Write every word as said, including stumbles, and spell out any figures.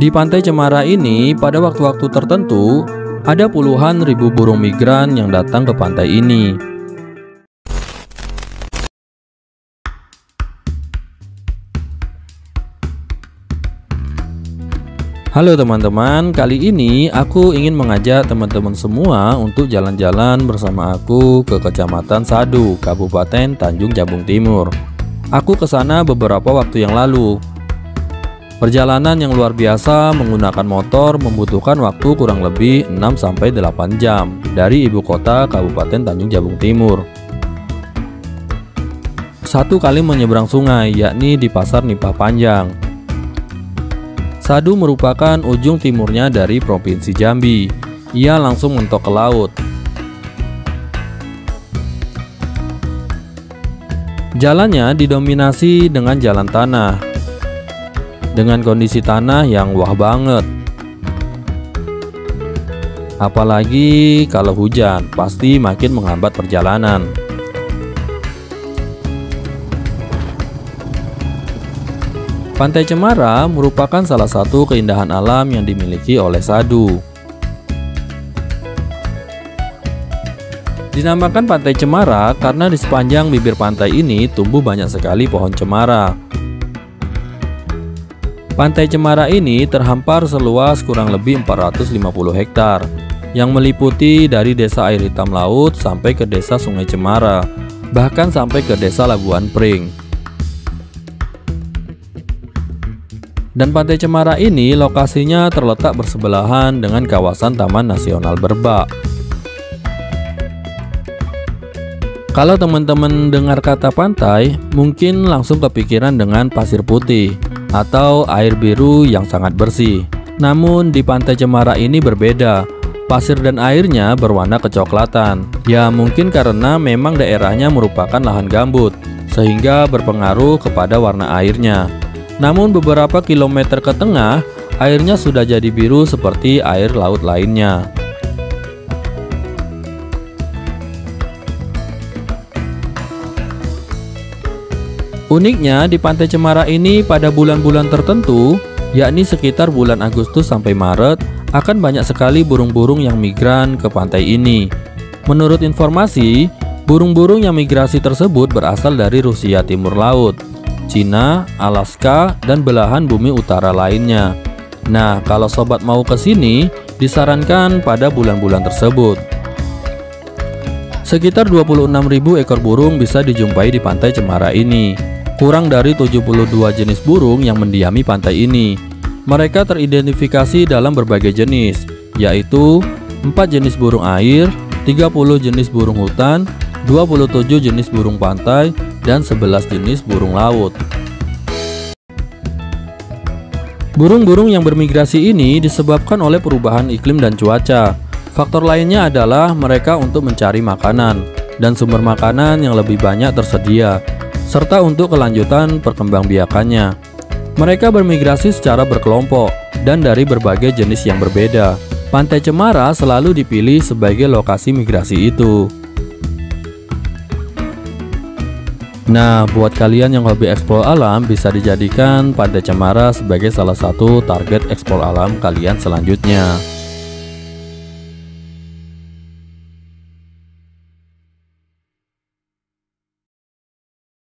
Di Pantai Cemara ini, pada waktu-waktu tertentu, ada puluhan ribu burung migran yang datang ke pantai ini. Halo teman-teman, kali ini aku ingin mengajak teman-teman semua untuk jalan-jalan bersama aku ke Kecamatan Sadu, Kabupaten Tanjung Jabung Timur. Aku ke sana beberapa waktu yang lalu. Perjalanan yang luar biasa menggunakan motor membutuhkan waktu kurang lebih enam sampai delapan jam dari ibu kota Kabupaten Tanjung Jabung Timur. Satu kali menyeberang sungai, yakni di Pasar Nipah Panjang. Sadu merupakan ujung timurnya dari Provinsi Jambi. Ia langsung mentok ke laut. Jalannya didominasi dengan jalan tanah, dengan kondisi tanah yang wah banget. Apalagi kalau hujan, pasti makin menghambat perjalanan. Pantai Cemara merupakan salah satu keindahan alam yang dimiliki oleh Sadu. Dinamakan Pantai Cemara karena di sepanjang bibir pantai ini tumbuh banyak sekali pohon cemara. Pantai Cemara ini terhampar seluas kurang lebih empat ratus lima puluh hektar, yang meliputi dari desa air hitam laut sampai ke desa Sungai Cemara, bahkan sampai ke desa Labuan Pring. Dan Pantai Cemara ini lokasinya terletak bersebelahan dengan kawasan Taman Nasional Berbak. Kalau teman-teman dengar kata pantai, mungkin langsung kepikiran dengan pasir putih atau air biru yang sangat bersih. Namun di Pantai Cemara ini berbeda, pasir dan airnya berwarna kecoklatan. Ya mungkin karena memang daerahnya merupakan lahan gambut, sehingga berpengaruh kepada warna airnya. Namun beberapa kilometer ke tengah, airnya sudah jadi biru seperti air laut lainnya. Uniknya di Pantai Cemara ini pada bulan-bulan tertentu, yakni sekitar bulan Agustus sampai Maret, akan banyak sekali burung-burung yang migran ke pantai ini. Menurut informasi, burung-burung yang migrasi tersebut berasal dari Rusia Timur Laut, Cina, Alaska, dan belahan bumi utara lainnya. Nah, kalau sobat mau ke sini, disarankan pada bulan-bulan tersebut. Sekitar dua puluh enam ribu ekor burung bisa dijumpai di Pantai Cemara ini. Kurang dari tujuh puluh dua jenis burung yang mendiami pantai ini. Mereka teridentifikasi dalam berbagai jenis, yaitu empat jenis burung air, tiga puluh jenis burung hutan, dua puluh tujuh jenis burung pantai, dan sebelas jenis burung laut. Burung-burung yang bermigrasi ini disebabkan oleh perubahan iklim dan cuaca. Faktor lainnya adalah mereka untuk mencari makanan dan sumber makanan yang lebih banyak tersedia, serta untuk kelanjutan perkembangbiakannya. Mereka bermigrasi secara berkelompok dan dari berbagai jenis yang berbeda. Pantai Cemara selalu dipilih sebagai lokasi migrasi itu. Nah, buat kalian yang hobi eksplor alam, bisa dijadikan Pantai Cemara sebagai salah satu target eksplor alam kalian selanjutnya.